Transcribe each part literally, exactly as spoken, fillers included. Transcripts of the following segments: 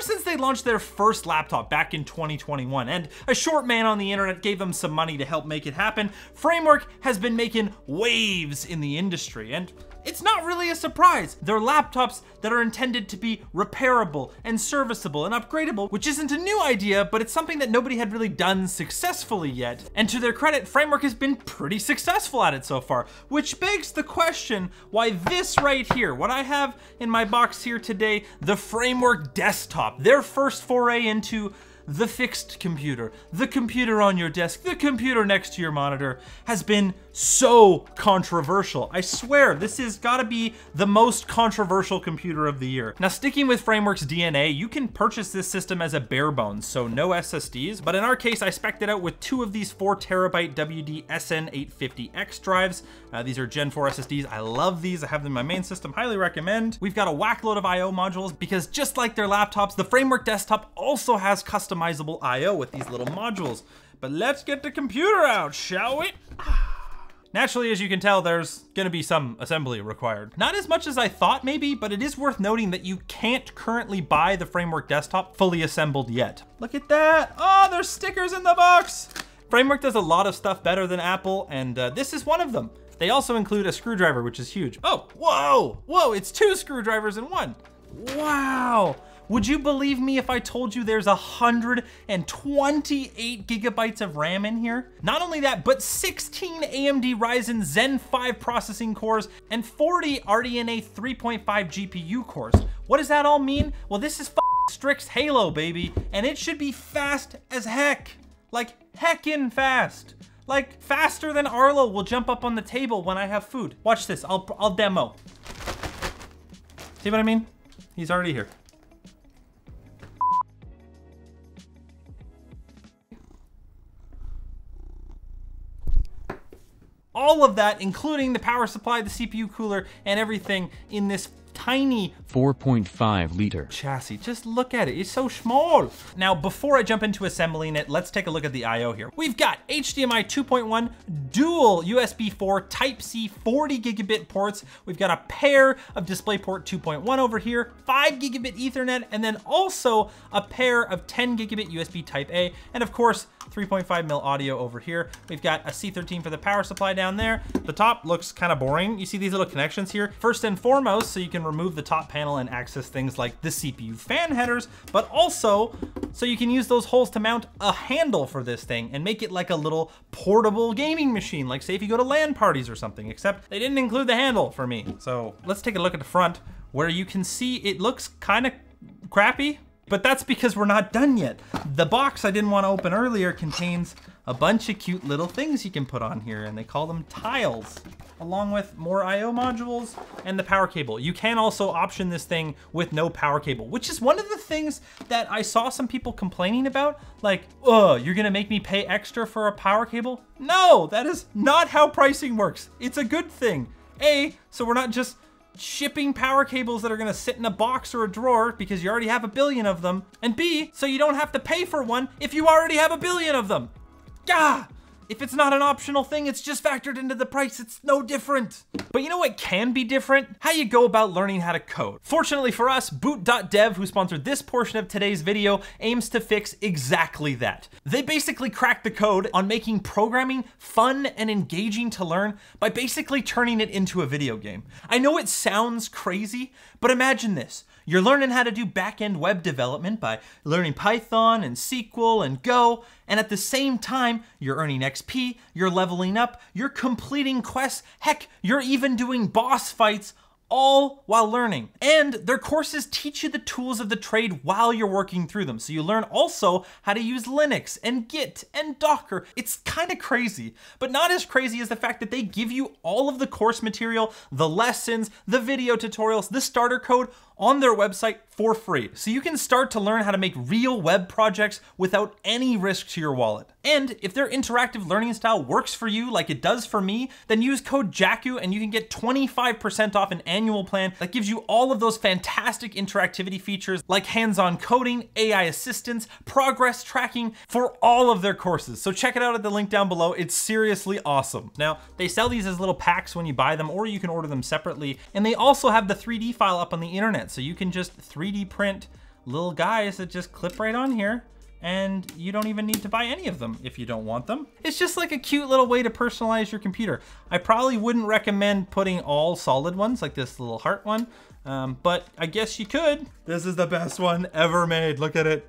ever since they launched their first laptop back in twenty twenty-one, and a short man on the internet gave them some money to help make it happen, Framework has been making waves in the industry, and it's not really a surprise. They're laptops that are intended to be repairable and serviceable and upgradable, which isn't a new idea, but it's something that nobody had really done successfully yet. And to their credit, Framework has been pretty successful at it so far, which begs the question why this right here, what I have in my box here today, the Framework desktop, their first foray into the fixed computer, the computer on your desk, the computer next to your monitor, has been so controversial. I swear, this has gotta be the most controversial computer of the year. Now, sticking with Framework's D N A, you can purchase this system as a bare bones, so no S S Ds, but in our case, I spec'd it out with two of these four terabyte W D S N eight fifty X drives. Uh, these are Gen four S S Ds. I love these. I have them in my main system, highly recommend. We've got a whack load of I O modules because just like their laptops, the Framework desktop also has custom customizable I O with these little modules. But let's get the computer out, shall we? Naturally, as you can tell, there's gonna be some assembly required. Not as much as I thought maybe, but it is worth noting that you can't currently buy the Framework desktop fully assembled yet. Look at that. Oh, there's stickers in the box. Framework does a lot of stuff better than Apple, and uh, this is one of them. They also include a screwdriver, which is huge. Oh, whoa, whoa, it's two screwdrivers in one. Wow. Would you believe me if I told you there's one hundred twenty-eight gigabytes of RAM in here? Not only that, but sixteen A M D Ryzen Zen five processing cores and forty R D N A three point five G P U cores. What does that all mean? Well, this is f***ing Strix Halo, baby, and it should be fast as heck. Like, heckin' fast. Like, faster than Arlo will jump up on the table when I have food. Watch this, I'll, I'll demo. See what I mean? He's already here. All of that, including the power supply, the C P U cooler, and everything in this tiny four point five liter chassis. Just look at it, it's so small. Now, before I jump into assembling it, let's take a look at the I O here. We've got H D M I two point one, dual U S B four, Type-C, forty gigabit ports. We've got a pair of DisplayPort two point one over here, five gigabit Ethernet, and then also a pair of ten gigabit U S B Type-A, and of course, three point five mil audio over here. We've got a C thirteen for the power supply down there. The top looks kind of boring. You see these little connections here. First and foremost, so you can remove the top panel and access things like the C P U fan headers, but also so you can use those holes to mount a handle for this thing and make it like a little portable gaming machine, like say if you go to LAN parties or something, except they didn't include the handle for me. So let's take a look at the front where you can see it looks kind of crappy, but that's because we're not done yet. The box I didn't want to open earlier contains a bunch of cute little things you can put on here, and they call them tiles, along with more I O modules and the power cable. You can also option this thing with no power cable, which is one of the things that I saw some people complaining about, like, oh, you're gonna make me pay extra for a power cable? No, that is not how pricing works. It's a good thing. A, so we're not just shipping power cables that are gonna sit in a box or a drawer because you already have a billion of them, and B, so you don't have to pay for one if you already have a billion of them. Gah! If it's not an optional thing, it's just factored into the price. It's no different. But you know what can be different? How you go about learning how to code. Fortunately for us, boot dot dev, who sponsored this portion of today's video, aims to fix exactly that. They basically cracked the code on making programming fun and engaging to learn by basically turning it into a video game. I know it sounds crazy, but imagine this. You're learning how to do back-end web development by learning Python and S Q L and Go, and at the same time, you're earning X P, you're leveling up, you're completing quests, heck, you're even doing boss fights, all while learning. And their courses teach you the tools of the trade while you're working through them. So you learn also how to use Linux and Git and Docker. It's kind of crazy, but not as crazy as the fact that they give you all of the course material, the lessons, the video tutorials, the starter code, on their website for free. So you can start to learn how to make real web projects without any risk to your wallet. And if their interactive learning style works for you like it does for me, then use code JAKKUH and you can get twenty-five percent off an annual plan that gives you all of those fantastic interactivity features like hands-on coding, A I assistance, progress tracking for all of their courses. So check it out at the link down below. It's seriously awesome. Now, they sell these as little packs when you buy them, or you can order them separately. And they also have the three D file up on the internet. So you can just three D print little guys that just clip right on here, and you don't even need to buy any of them if you don't want them. It's just like a cute little way to personalize your computer. I probably wouldn't recommend putting all solid ones like this little heart one, um, but I guess you could. This is the best one ever made. Look at it.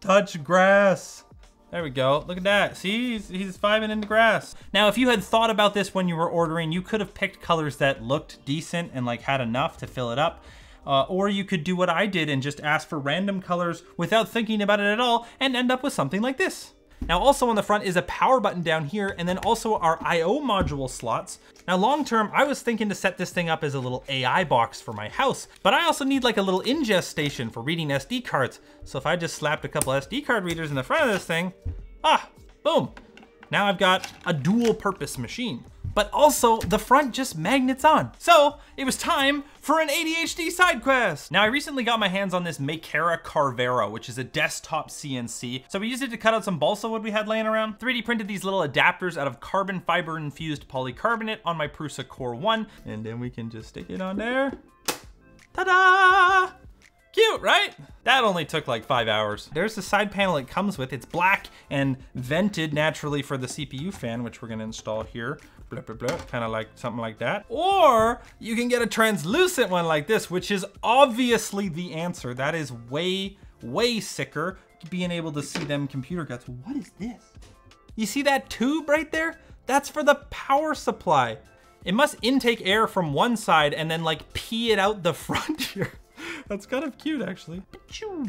Touch grass. There we go. Look at that. See, he's, he's vibing in the grass. Now, if you had thought about this when you were ordering, you could have picked colors that looked decent and like had enough to fill it up. Uh, or you could do what I did and just ask for random colors without thinking about it at all and end up with something like this. Now, also on the front is a power button down here, and then also our I O module slots. Now, long term, I was thinking to set this thing up as a little A I box for my house, but I also need like a little ingest station for reading S D cards. So if I just slapped a couple S D card readers in the front of this thing, ah, boom. Now I've got a dual purpose machine, but also the front just magnets on. So it was time for an A D H D side quest. Now I recently got my hands on this Makera Carvera, which is a desktop C N C. So we used it to cut out some balsa wood we had laying around. three D printed these little adapters out of carbon fiber infused polycarbonate on my Prusa Core One. And then we can just stick it on there. Ta-da! Cute, right? That only took like five hours. There's the side panel it comes with. It's black and vented naturally for the C P U fan, which we're gonna install here. Blah, blah, blah, kind of like something like that. Or you can get a translucent one like this, which is obviously the answer. That is way, way sicker. Being able to see them computer guts. What is this? You see that tube right there? That's for the power supply. It must intake air from one side and then like pee it out the front here. That's kind of cute, actually.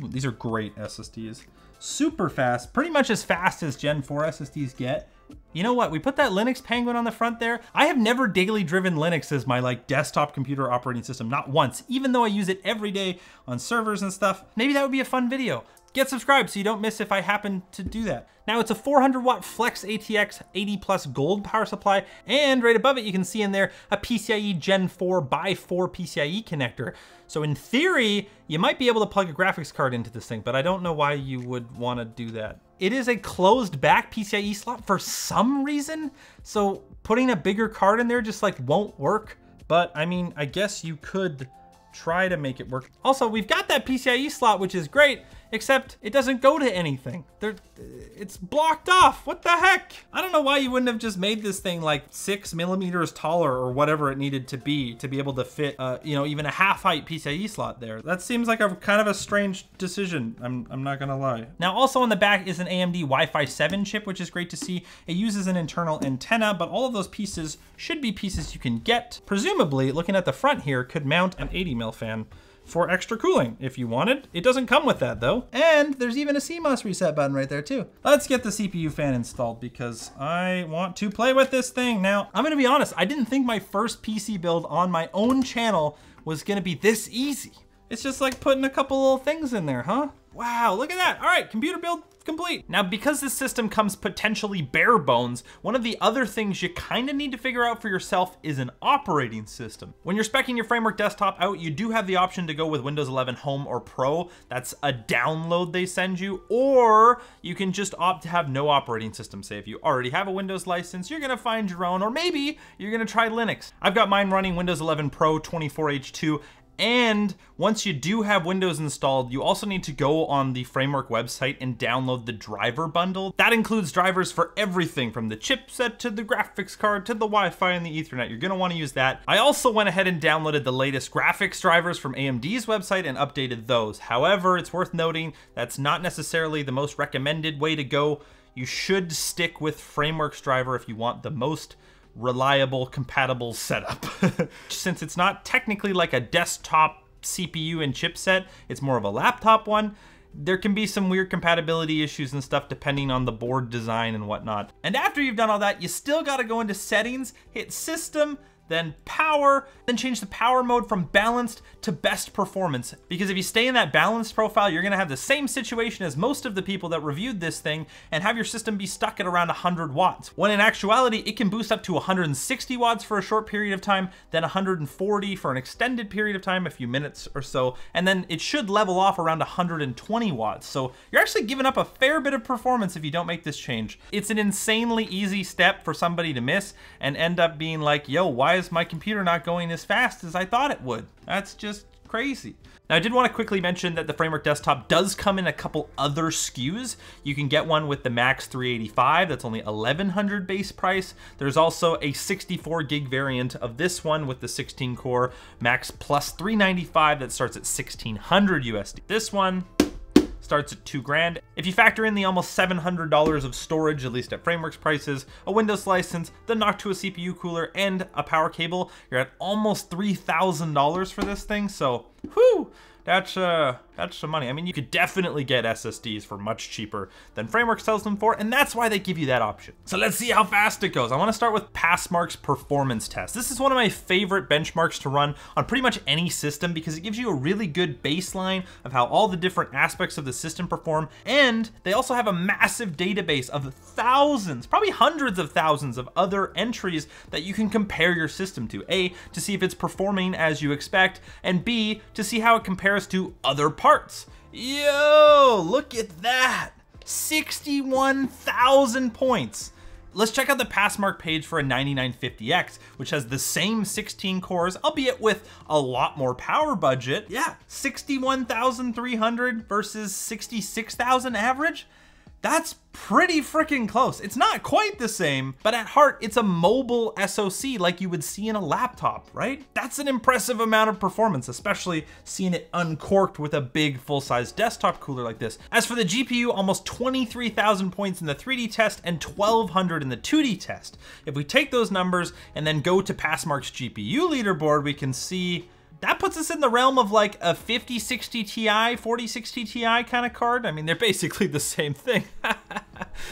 These are great S S Ds. Super fast, pretty much as fast as Gen four S S Ds get. You know what? We put that Linux Penguin on the front there. I have never daily driven Linux as my like desktop computer operating system, not once, even though I use it every day on servers and stuff. Maybe that would be a fun video. Get subscribed so you don't miss if I happen to do that. Now it's a four hundred watt Flex A T X eighty plus gold power supply, and right above it you can see in there a PCIe Gen four by four PCIe connector. So in theory, you might be able to plug a graphics card into this thing, but I don't know why you would want to do that. It is a closed back PCIe slot for some reason, so putting a bigger card in there just like won't work. But I mean, I guess you could try to make it work. Also, we've got that PCIe slot, which is great, except it doesn't go to anything. There, it's blocked off. What the heck? I don't know why you wouldn't have just made this thing like six millimeters taller or whatever it needed to be to be able to fit, uh, you know, even a half height PCIe slot there. That seems like a kind of a strange decision. I'm, I'm not gonna lie. Now, also on the back is an A M D Wi-Fi seven chip, which is great to see. It uses an internal antenna, but all of those pieces should be pieces you can get. Presumably, looking at the front here, could mount an eighty mil fan for extra cooling if you wanted. It doesn't come with that though. And there's even a C MOS reset button right there too. Let's get the C P U fan installed because I want to play with this thing. Now, I'm gonna be honest, I didn't think my first P C build on my own channel was gonna be this easy. It's just like putting a couple little things in there, huh? Wow, look at that. All right, computer build complete. Now, because this system comes potentially bare bones, one of the other things you kind of need to figure out for yourself is an operating system. When you're speccing your Framework desktop out, you do have the option to go with Windows eleven Home or Pro. That's a download they send you, or you can just opt to have no operating system. Say if you already have a Windows license, you're gonna find your own, or maybe you're gonna try Linux. I've got mine running Windows eleven Pro twenty-four H two. And once you do have Windows installed, you also need to go on the Framework website and download the driver bundle. That includes drivers for everything from the chipset to the graphics card to the Wi-Fi and the Ethernet. You're gonna wanna use that. I also went ahead and downloaded the latest graphics drivers from A M D's website and updated those. However, it's worth noting that's not necessarily the most recommended way to go. You should stick with Framework's driver if you want the most reliable, compatible setup. Since it's not technically like a desktop C P U and chipset, it's more of a laptop one. There can be some weird compatibility issues and stuff depending on the board design and whatnot. And after you've done all that, you still gotta go into settings, hit system, then power, then change the power mode from balanced to best performance. Because if you stay in that balanced profile, you're gonna have the same situation as most of the people that reviewed this thing and have your system be stuck at around one hundred watts. When in actuality, it can boost up to one hundred sixty watts for a short period of time, then one hundred forty for an extended period of time, a few minutes or so, and then it should level off around one hundred twenty watts. So you're actually giving up a fair bit of performance if you don't make this change. It's an insanely easy step for somebody to miss and end up being like, yo, why is my computer not going as fast as I thought it would? That's just Crazy. Now, I did want to quickly mention that the Framework Desktop does come in a couple other S K Us. You can get one with the Max three eighty-five, that's only eleven hundred base price. There's also a sixty-four gig variant of this one with the sixteen core Max Plus three ninety-five that starts at sixteen hundred U S D. This one starts at two grand. If you factor in the almost seven hundred dollars of storage, at least at Framework's prices, a Windows license, the Noctua C P U cooler, and a power cable, you're at almost three thousand dollars for this thing. So, whew, that's, uh, that's some money. I mean, you could definitely get S S Ds for much cheaper than Framework sells them for, and that's why they give you that option. So let's see how fast it goes. I wanna start with PassMark's performance test. This is one of my favorite benchmarks to run on pretty much any system because it gives you a really good baseline of how all the different aspects of the system perform, and they also have a massive database of thousands, probably hundreds of thousands of other entries that you can compare your system to. A, to see if it's performing as you expect, and B, to see how it compares to other parts. Yo, look at that. sixty-one thousand points. Let's check out the PassMark page for a ninety-nine fifty X, which has the same sixteen cores, albeit with a lot more power budget. Yeah, sixty-one thousand three hundred versus sixty-six thousand average. That's pretty freaking close. It's not quite the same, but at heart, it's a mobile S O C like you would see in a laptop, right? That's an impressive amount of performance, especially seeing it uncorked with a big full-size desktop cooler like this. As for the G P U, almost twenty-three thousand points in the three D test and twelve hundred in the two D test. If we take those numbers and then go to PassMark's G P U leaderboard, we can see that puts us in the realm of like a fifty sixty Ti, forty sixty Ti kind of card. I mean, they're basically the same thing.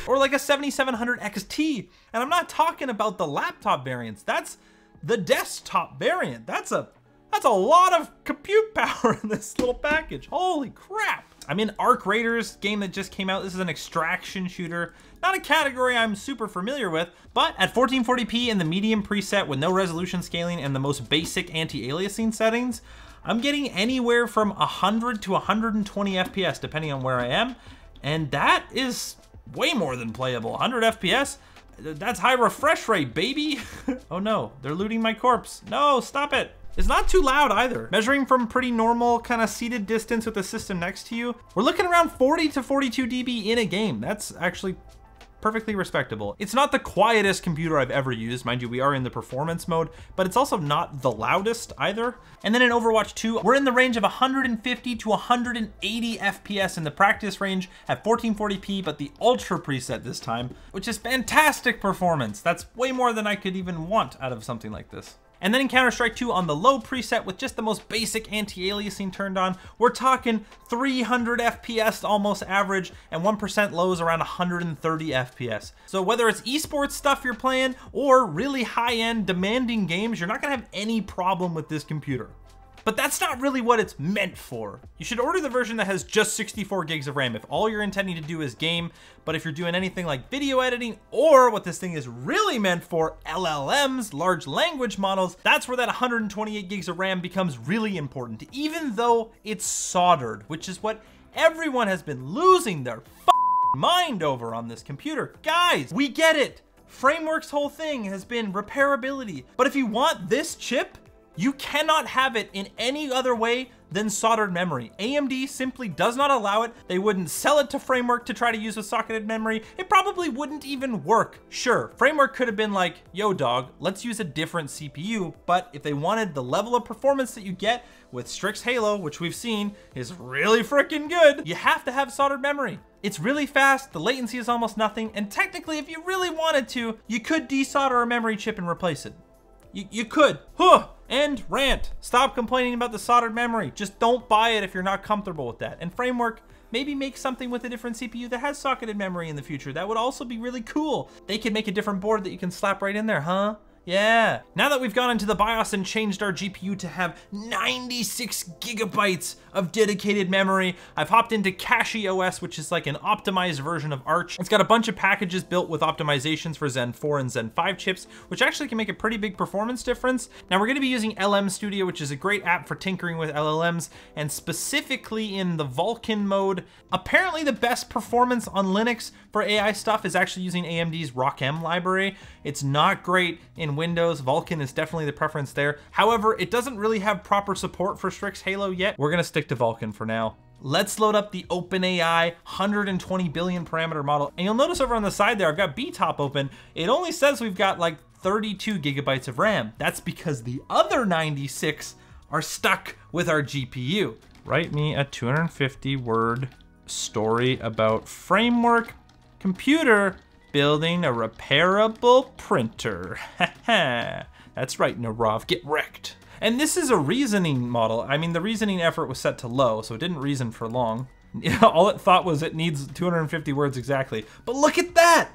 Or like a seventy-seven hundred X T. And I'm not talking about the laptop variants. That's the desktop variant. That's a, that's a lot of compute power in this little package. Holy crap. I'm in Arc Raiders, game that just came out. This is an extraction shooter. Not a category I'm super familiar with, but at fourteen forty p in the medium preset with no resolution scaling and the most basic anti-aliasing settings, I'm getting anywhere from one hundred to one hundred twenty F P S, depending on where I am. And that is way more than playable. one hundred F P S, that's high refresh rate, baby. Oh no, they're looting my corpse. No, stop it. It's not too loud either. Measuring from pretty normal kind of seated distance with the system next to you, we're looking around forty to forty-two D B in a game. That's actually perfectly respectable. It's not the quietest computer I've ever used. Mind you, we are in the performance mode, but it's also not the loudest either. And then in Overwatch two, we're in the range of one hundred fifty to one hundred eighty F P S in the practice range at fourteen forty p, but the ultra preset this time, which is fantastic performance. That's way more than I could even want out of something like this. And then in Counter-Strike two on the low preset with just the most basic anti-aliasing turned on, we're talking three hundred F P S almost average, and one percent low is around one hundred thirty F P S. So whether it's esports stuff you're playing or really high-end demanding games, you're not gonna have any problem with this computer. But that's not really what it's meant for. You should order the version that has just sixty-four gigs of RAM if all you're intending to do is game, but if you're doing anything like video editing or what this thing is really meant for, L L Ms, large language models, that's where that one hundred twenty-eight gigs of RAM becomes really important, even though it's soldered, which is what everyone has been losing their f***ing mind over on this computer. Guys, we get it. Framework's whole thing has been repairability, but if you want this chip, you cannot have it in any other way than soldered memory. A M D simply does not allow it. They wouldn't sell it to Framework to try to use with socketed memory. It probably wouldn't even work. Sure, Framework could have been like, yo dog, let's use a different C P U. But if they wanted the level of performance that you get with Strix Halo, which we've seen is really freaking good, you have to have soldered memory. It's really fast, the latency is almost nothing, and technically if you really wanted to, you could desolder a memory chip and replace it. You, you could. Huh. End rant. Stop complaining about the soldered memory. Just don't buy it if you're not comfortable with that. And Framework, maybe make something with a different C P U that has socketed memory in the future. That would also be really cool. They could make a different board that you can slap right in there, huh? Yeah. Now that we've gone into the BIOS and changed our G P U to have ninety-six gigabytes of dedicated memory, I've hopped into CacheOS, which is like an optimized version of Arch. It's got a bunch of packages built with optimizations for Zen four and Zen five chips, which actually can make a pretty big performance difference. Now we're gonna be using L M Studio, which is a great app for tinkering with L L Ms, and specifically in the Vulkan mode. Apparently the best performance on Linux for A I stuff is actually using A M D's ROCm library. It's not great in Windows. Vulkan is definitely the preference there. However, it doesn't really have proper support for Strix Halo yet. We're gonna stick to Vulkan for now. Let's load up the OpenAI one hundred twenty billion parameter model. And you'll notice over on the side there, I've got B TOP open. It only says we've got like thirty-two gigabytes of RAM. That's because the other ninety-six are stuck with our G P U. Write me a two hundred fifty word story about Framework computer building a repairable printer. That's right, Nirav, get wrecked. And this is a reasoning model. I mean, the reasoning effort was set to low, so it didn't reason for long. All it thought was it needs two hundred fifty words exactly. But look at that!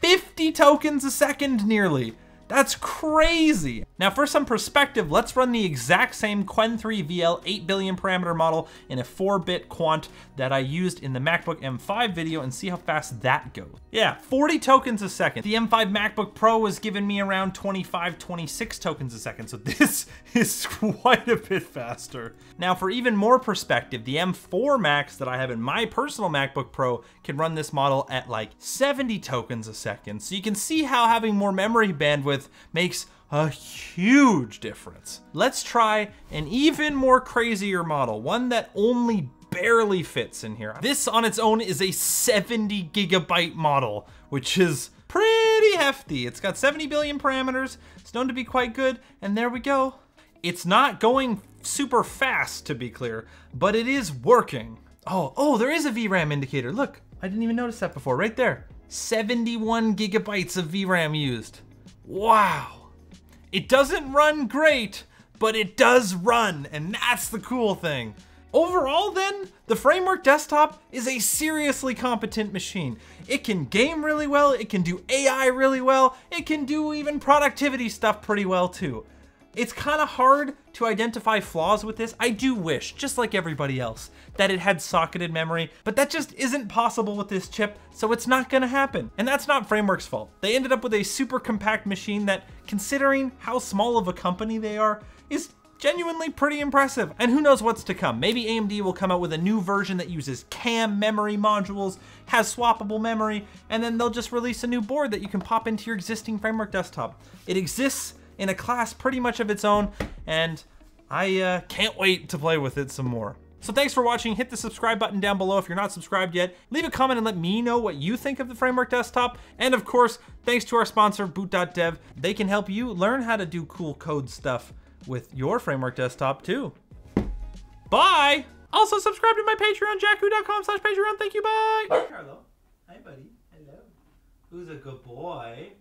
fifty tokens a second nearly. That's crazy. Now for some perspective, let's run the exact same Qwen three V L eight billion parameter model in a four bit quant that I used in the MacBook M five video and see how fast that goes. Yeah, forty tokens a second. The M five MacBook Pro was giving me around twenty-five, twenty-six tokens a second, so this is quite a bit faster. Now for even more perspective, the M four Max that I have in my personal MacBook Pro can run this model at like seventy tokens a second. So you can see how having more memory bandwidth makes a huge difference. Let's try an even more crazier model, one that only barely fits in here. This on its own is a seventy gigabyte model, which is pretty hefty. It's got seventy billion parameters, it's known to be quite good, and there we go. It's not going super fast, to be clear, but it is working. Oh, oh, there is a V RAM indicator. Look, I didn't even notice that before, right there. seventy-one gigabytes of V RAM used. Wow, it doesn't run great, but it does run, and that's the cool thing. Overall then, the Framework desktop is a seriously competent machine. It can game really well, it can do A I really well, it can do even productivity stuff pretty well too. It's kind of hard to identify flaws with this. I do wish, just like everybody else, that it had socketed memory, but that just isn't possible with this chip, so it's not gonna happen. And that's not Framework's fault. They ended up with a super compact machine that, considering how small of a company they are, is genuinely pretty impressive. And who knows what's to come? Maybe A M D will come out with a new version that uses C A M memory modules, has swappable memory, and then they'll just release a new board that you can pop into your existing Framework desktop. It exists in a class pretty much of its own, and I uh, can't wait to play with it some more. So thanks for watching. Hit the subscribe button down below if you're not subscribed yet. Leave a comment and let me know what you think of the Framework desktop. And of course, thanks to our sponsor, boot dot dev. They can help you learn how to do cool code stuff with your Framework desktop too. Bye! Also subscribe to my Patreon, jakkuh dot com slash Patreon. Thank you, bye! Hey, Arlo. Hi, buddy. Hello. Who's a good boy?